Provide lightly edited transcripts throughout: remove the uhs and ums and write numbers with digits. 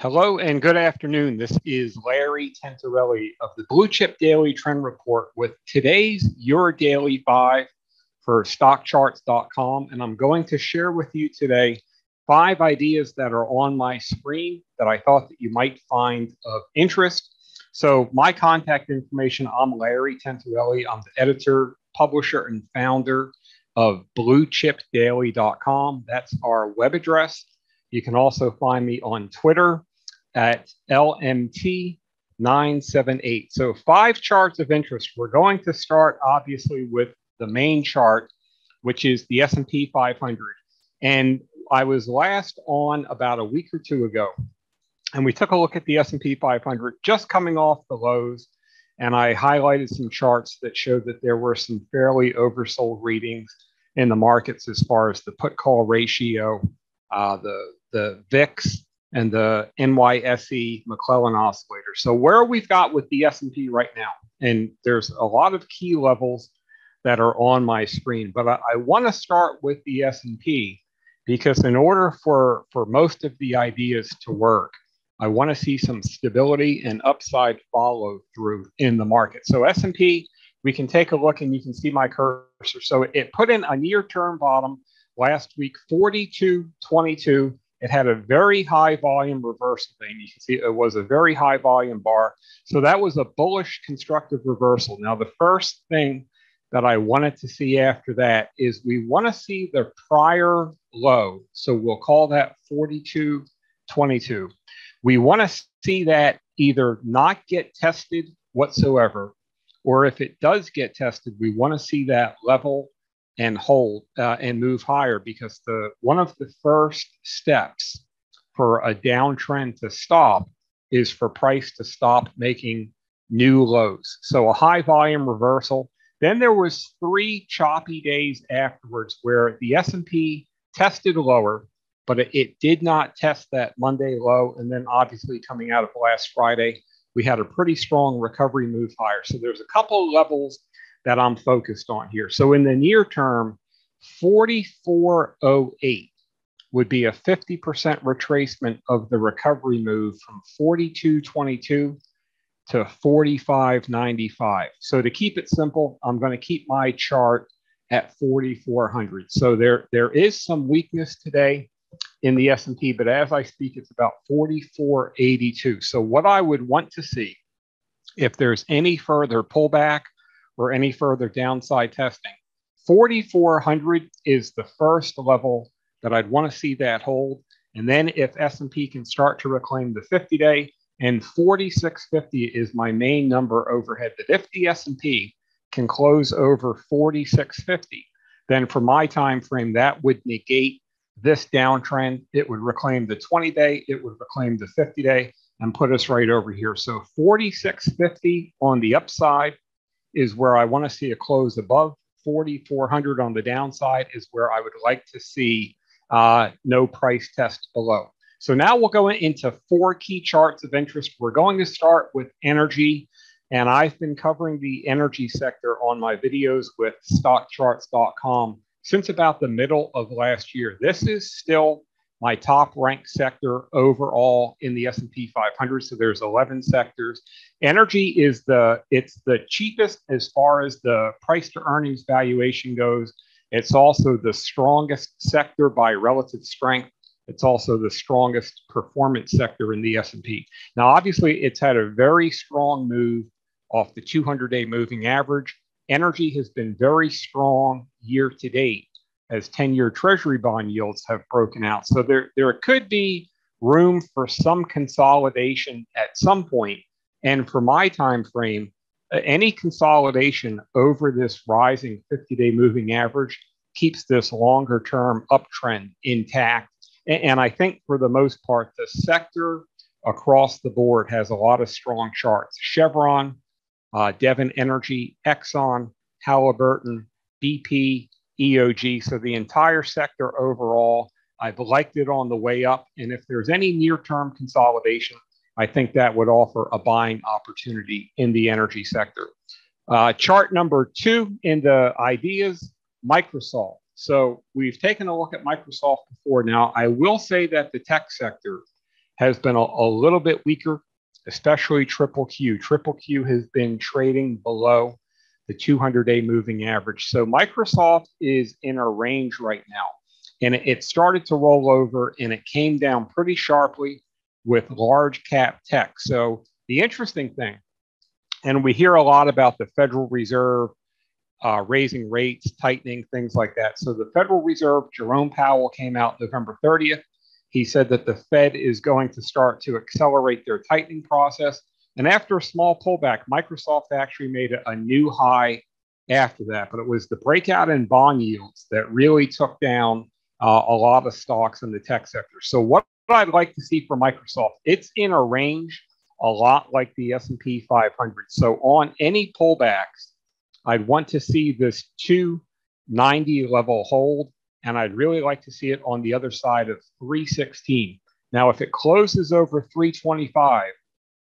Hello and good afternoon. This is Larry Tentarelli of the Blue Chip Daily Trend Report with today's Your Daily Five for StockCharts.com. And I'm going to share with you today 5 ideas that are on my screen that I thought that you might find of interest. So my contact information, I'm Larry Tentarelli. I'm the editor, publisher, and founder of BlueChipDaily.com. That's our web address. You can also find me on Twitter at LMT978. So 5 charts of interest. We're going to start, obviously, with the main chart, which is the S&P 500. And I was last on about a week or two ago, and we took a look at the S&P 500 just coming off the lows, and I highlighted some charts that showed that there were some fairly oversold readings in the markets as far as the put-call ratio, the VIX, and the NYSE McClellan Oscillator. So where we've got with the S&P right now, and there's a lot of key levels that are on my screen, but I want to start with the S&P because in order for most of the ideas to work, I want to see some stability and upside follow through in the market. So S&P, we can take a look and you can see my cursor. So it put in a near-term bottom last week, 42.22, it had a very high volume reversal thing. You can see it was a very high volume bar. So that was a bullish constructive reversal. Now, the first thing that I wanted to see after that is we want to see the prior low. So we'll call that 42.22. We want to see that either not get tested whatsoever, or if it does get tested, we want to see that level and hold and move higher, because one of the first steps for a downtrend to stop is for price to stop making new lows. So a high volume reversal. Then there was 3 choppy days afterwards where the S&P tested lower, but it did not test that Monday low. And then obviously coming out of last Friday, we had a pretty strong recovery move higher. So there's a couple of levels that I'm focused on here. So in the near term, 44.08 would be a 50% retracement of the recovery move from 42.22 to 45.95. So to keep it simple, I'm going to keep my chart at 4,400. So there is some weakness today in the S&P, but as I speak, it's about 44.82. So what I would want to see, if there's any further pullback or any further downside testing, 4,400 is the first level that I'd want to see that hold. And then if S&P can start to reclaim the 50-day, and 4650 is my main number overhead, that if the S&P can close over 4650, then for my time frame, that would negate this downtrend. It would reclaim the 20-day, it would reclaim the 50-day, and put us right over here. So 4650 on the upside is where I want to see a close above. 4,400 on the downside is where I would like to see no price test below. So now we'll go into 4 key charts of interest. We're going to start with energy, and I've been covering the energy sector on my videos with StockCharts.com since about the middle of last year. This is still my top-ranked sector overall in the S&P 500, so there's 11 sectors. Energy is it's the cheapest as far as the price-to-earnings valuation goes. It's also the strongest sector by relative strength. It's also the strongest performance sector in the S&P. Now, obviously, it's had a very strong move off the 200-day moving average. Energy has been very strong year-to-date, as 10-year Treasury bond yields have broken out. So there could be room for some consolidation at some point. And for my time frame, any consolidation over this rising 50-day moving average keeps this longer-term uptrend intact. And I think for the most part, the sector across the board has a lot of strong charts. Chevron, Devon Energy, Exxon, Halliburton, BP, EOG, so the entire sector overall, I've liked it on the way up. And if there's any near-term consolidation, I think that would offer a buying opportunity in the energy sector. Chart number 2 in the ideas, Microsoft. So we've taken a look at Microsoft before. Now, I will say that the tech sector has been a little bit weaker, especially QQQ. QQQ has been trading below the 200-day moving average. So Microsoft is in a range right now, and it started to roll over, and it came down pretty sharply with large cap tech. So the interesting thing, and we hear a lot about the Federal Reserve raising rates, tightening, things like that. So the Federal Reserve, Jerome Powell, came out November 30th. He said that the Fed is going to start to accelerate their tightening process. And after a small pullback, Microsoft actually made a new high after that. But it was the breakout in bond yields that really took down a lot of stocks in the tech sector. So what I'd like to see for Microsoft, it's in a range a lot like the S&P 500. So on any pullbacks, I'd want to see this 290 level hold, and I'd really like to see it on the other side of 316. Now, if it closes over 325,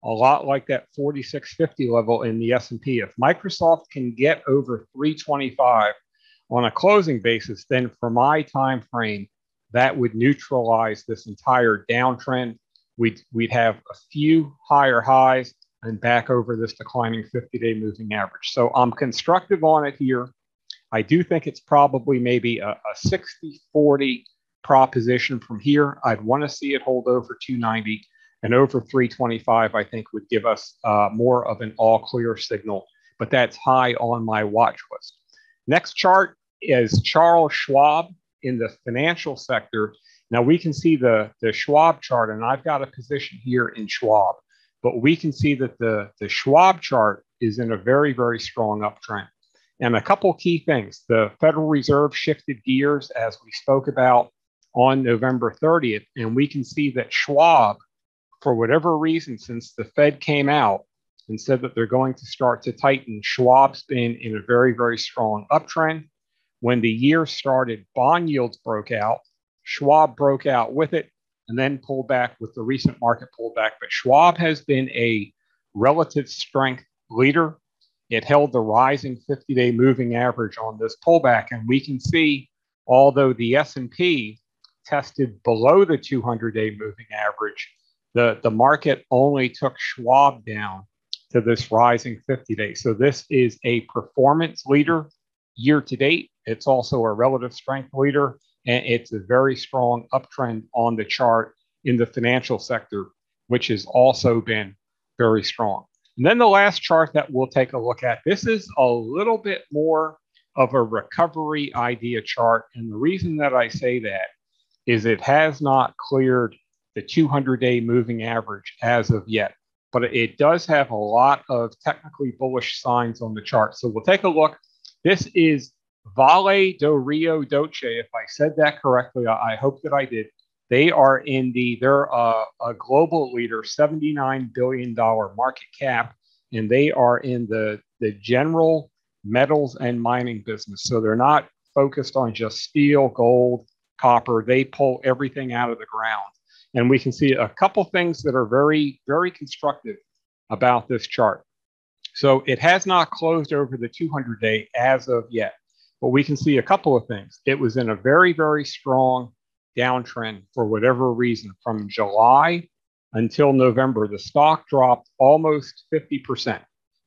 a lot like that 4650 level in the S&P, if Microsoft can get over 325 on a closing basis, then for my time frame, that would neutralize this entire downtrend. We'd have a few higher highs and back over this declining 50-day moving average. So I'm constructive on it here. I do think it's probably maybe a 60-40 proposition from here. I'd want to see it hold over 290, and over 325, I think, would give us more of an all-clear signal, but that's high on my watch list. Next chart is Charles Schwab in the financial sector. Now, we can see the Schwab chart, and I've got a position here in Schwab, but we can see that the Schwab chart is in a very, very strong uptrend. And a couple key things. The Federal Reserve shifted gears, as we spoke about, on November 30th, and we can see that Schwab, for whatever reason, since the Fed came out and said that they're going to start to tighten, Schwab's been in a very, very strong uptrend. When the year started, bond yields broke out. Schwab broke out with it and then pulled back with the recent market pullback. But Schwab has been a relative strength leader. It held the rising 50-day moving average on this pullback. And we can see, although the S&P tested below the 200-day moving average, the market only took Schwab down to this rising 50-day. So this is a performance leader year to date. It's also a relative strength leader, and it's a very strong uptrend on the chart in the financial sector, which has also been very strong. And then the last chart that we'll take a look at, this is a little bit more of a recovery idea chart. And the reason that I say that is it has not cleared the 200-day moving average as of yet, but it does have a lot of technically bullish signs on the chart. So we'll take a look. This is Vale do Rio Doce. If I said that correctly, I hope that I did. They are they're a global leader, $79 billion market cap, and they are in the general metals and mining business. So they're not focused on just steel, gold, copper. They pull everything out of the ground. And we can see a couple things that are very, very constructive about this chart. So it has not closed over the 200-day as of yet, but we can see a couple of things. It was in a very, very strong downtrend for whatever reason. From July until November, the stock dropped almost 50%,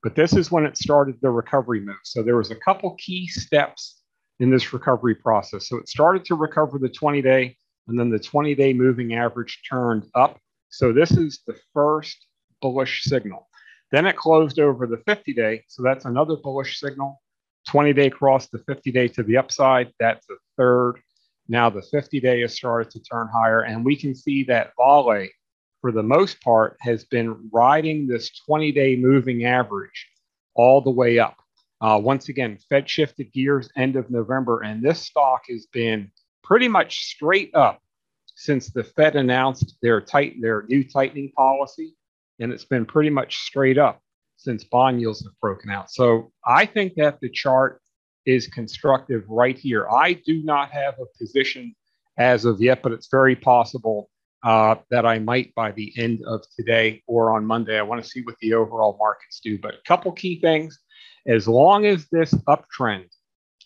but this is when it started the recovery move. So there was a couple key steps in this recovery process. So it started to recover the 20-day, and then the 20-day moving average turned up. So this is the first bullish signal. Then it closed over the 50-day, so that's another bullish signal. 20-day crossed the 50-day to the upside, that's the third. Now the 50-day has started to turn higher, and we can see that Vale, for the most part, has been riding this 20-day moving average all the way up. Once again, Fed shifted gears end of November, and this stock has been pretty much straight up since the Fed announced their new tightening policy, and it's been pretty much straight up since bond yields have broken out. So I think that the chart is constructive right here. I do not have a position as of yet, but it's very possible that I might by the end of today or on Monday. I want to see what the overall markets do. But a couple key things. As long as this uptrend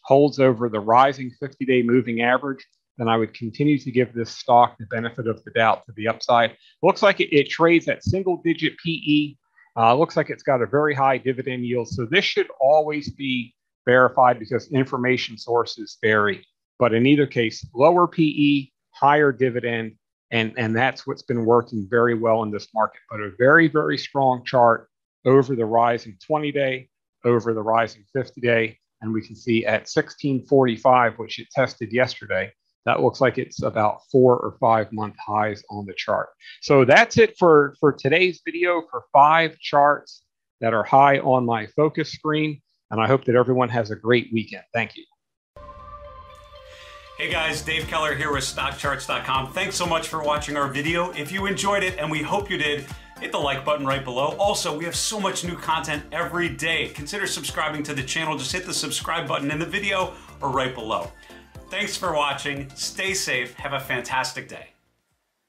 holds over the rising 50-day moving average, then I would continue to give this stock the benefit of the doubt to the upside. Looks like it trades at single-digit PE. Looks like it's got a very high dividend yield. So this should always be verified because information sources vary. But in either case, lower PE, higher dividend, and that's what's been working very well in this market. But a very, very strong chart over the rising 20-day, over the rising 50-day. And we can see at 1645, which it tested yesterday, that looks like it's about 4 or 5 month highs on the chart. So that's it for today's video for 5 charts that are high on my focus screen. And I hope that everyone has a great weekend. Thank you. Hey guys, Dave Keller here with StockCharts.com. Thanks so much for watching our video. If you enjoyed it, and we hope you did, hit the like button right below. Also, we have so much new content every day. Consider subscribing to the channel. Just hit the subscribe button in the video or right below. Thanks for watching. Stay safe. Have a fantastic day.